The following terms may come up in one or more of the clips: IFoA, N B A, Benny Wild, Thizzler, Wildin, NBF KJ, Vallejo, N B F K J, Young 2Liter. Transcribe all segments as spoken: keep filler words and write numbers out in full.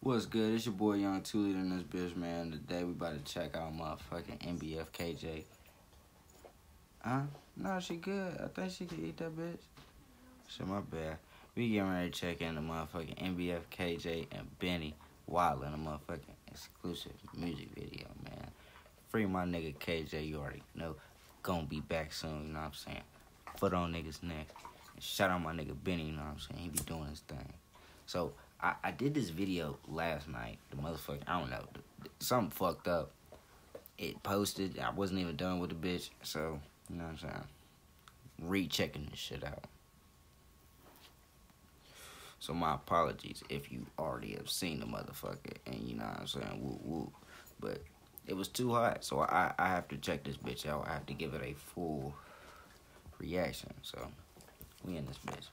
What's good? It's your boy Young two liter in this bitch, man. Today we about to check out motherfucking N B F K J. Huh? Nah, she good. I think she can eat that bitch. Shit, my bad. We getting ready to check in the motherfucking N B F K J and Benny Wild in a motherfucking exclusive music video, man. Free my nigga K J, you already know. Gonna be back soon, you know what I'm saying? Foot on niggas' neck. And shout out my nigga Benny, you know what I'm saying? He be doing his thing. So, I, I did this video last night. The motherfucker, I don't know. The, the, something fucked up. It posted. I wasn't even done with the bitch. So, you know what I'm saying? Rechecking this shit out. So, my apologies if you already have seen the motherfucker. And, you know what I'm saying? Woo woo. But it was too hot. So, I, I have to check this bitch out. I have to give it a full reaction. So, we in this bitch.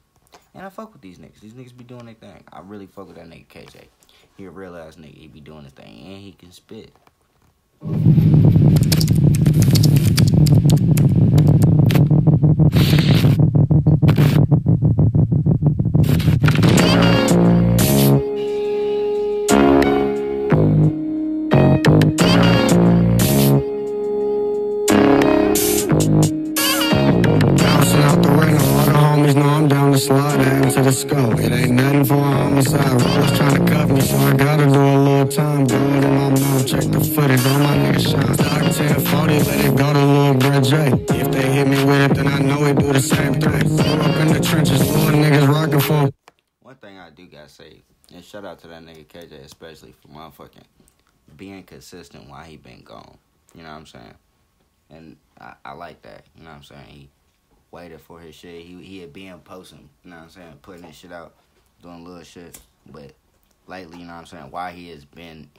And I fuck with these niggas. These niggas be doing their thing. I really fuck with that nigga K J. He a real ass nigga. He be doing his thing. And he can spit. It ain't nothing for a homicide. Rollers trying to cut me, so I gotta do a little time. Do it in my mouth, check the footage, all my niggas shine. Stock ten forty, let it go to Lil Bro J. If they hit me with it, then I know it do the same thing. Throw up in the trenches, little niggas rockin' for. One thing I do gotta say, and shout out to that nigga K J, especially for motherfucking being consistent while he been gone. You know what I'm saying? And I, I like that. You know what I'm saying? He waited for his shit. He he had been posting, you know what I'm saying, putting his shit out, doing little shit. But lately, you know what I'm saying, while he has been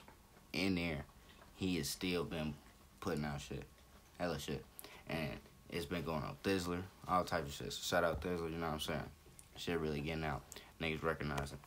in there, he has still been putting out shit. Hella shit. And it's been going on Thizzler, all type of shit. So shout out Thizzler, you know what I'm saying? Shit really getting out. Niggas recognizing.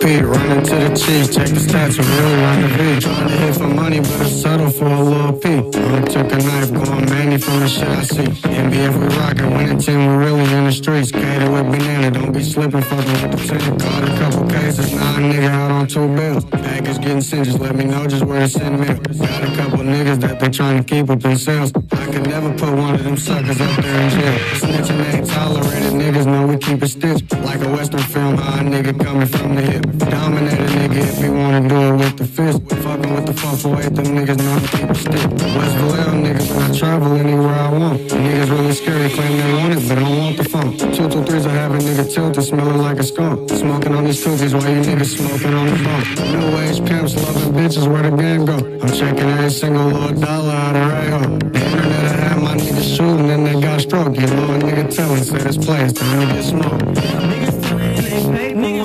Peter running to the cheese, check the stats, really run the beat. Trying to hit for money, but I settle for a little peep. I took a knife, going manly from the shit I see. N B F we rockin', winning team, we really in the streets. Gator with banana, don't be slippin', fuckin' with the tenant. Caught a couple cases, now a nigga out on two bills. Package getting sent, just let me know just where to send me. Got a couple niggas that they trying to keep up themselves. I could never put one of them suckers up there in jail. Snitchin' ain't tolerated, niggas know we keep it stitched. Like a western film, how a nigga coming from the hip. Dominate a nigga if he wanna do it with the fist. Fuckin' with the four forty-eight, them niggas know I keep a stick. West Vallejo niggas, and I travel anywhere I want. Niggas really scary, claim they want it, but I don't want the funk. two two threes, I have a nigga tilted, smellin' like a skunk. Smokin' on these tooties while you niggas smokin' on the bunk. New age pimps, lovin' bitches, where the game go? I'm checkin' every single little dollar out of Rayo. The internet, I have my niggas shootin' and they got stroke. You little nigga tellin', say this place, time to get smoked. Niggas tellin' they fake niggas.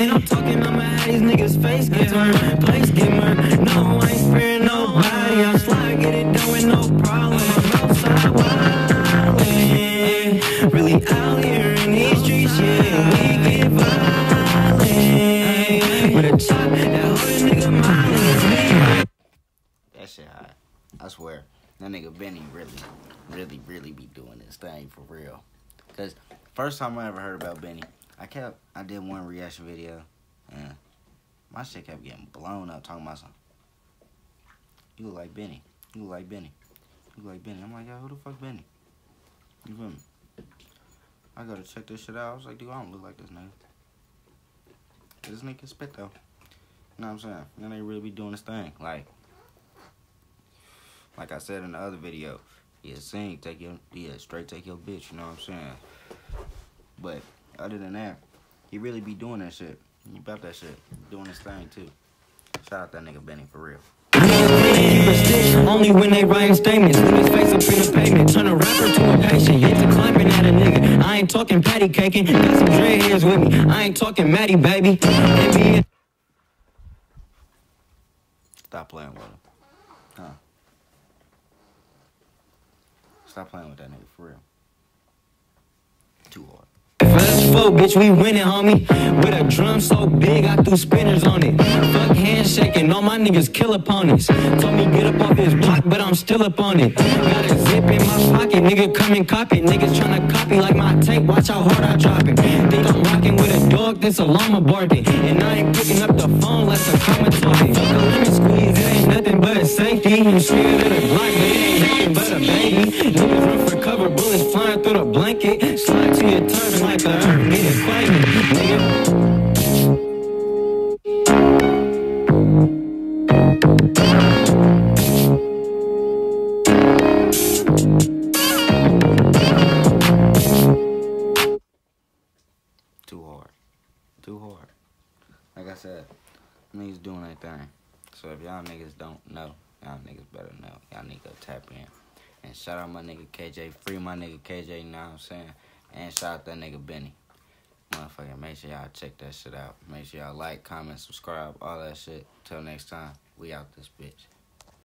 And I'm talking on my eyes, niggas' face get hurt, place get hurt. No, I ain't sparing nobody. I'm slide, get it done with no problem. I'm outside wildin', really out here in these streets, yeah. We get violent with a chop, that whole nigga mine is me. That shit hot. I swear, that nigga Benny really, really, really be doing this thing for real. Cause first time I ever heard about Benny, I kept, I did one reaction video, and my shit kept getting blown up talking about something. You look like Benny. You look like Benny. You look like Benny. I'm like, yo, who the fuck Benny? You feel me? I gotta check this shit out. I was like, dude, I don't look like this nigga. This nigga spit, though. You know what I'm saying? And they really be doing this thing. Like, like I said in the other video, he a sing, take your, yeah, straight take your bitch, you know what I'm saying? But other than that, he really be doing that shit. He about that shit. Doing his thing, too. Shout out that nigga Benny, for real. Only when they writing statements. Leave his face up in the pavement. Turn a rapper to a patient. Hit the clapping at a nigga. I ain't talking patty caking. Got some dread hairs with me. I ain't talking Maddie, baby. N B A. Stop playing with him. Huh. Stop playing with that nigga, for real. Too hard. Four, bitch, we winning, homie. With a drum so big, I threw spinners on it. Fuck handshaking, all my niggas kill opponents. Told me get up off this block, but I'm still up on it. Got a zip in my pocket, nigga, come and cop it. Niggas tryna copy like my tape, watch how hard I drop it. Think I'm rocking with a dog, this alarm aborted. And I ain't picking up the phone like king, sneaking in a black man, nothing but a bang. Niggas run for cover, bullets flying through the blanket. Slide to your turn like the earth need a quaking, nigga. Niggas doing their thing. So if y'all niggas don't know, y'all niggas better know. Y'all need to go tap in. And shout out my nigga K J. Free my nigga K J, you know what I'm saying? And shout out that nigga Benny. Motherfucker, make sure y'all check that shit out. Make sure y'all like, comment, subscribe, all that shit. Till next time, we out this bitch.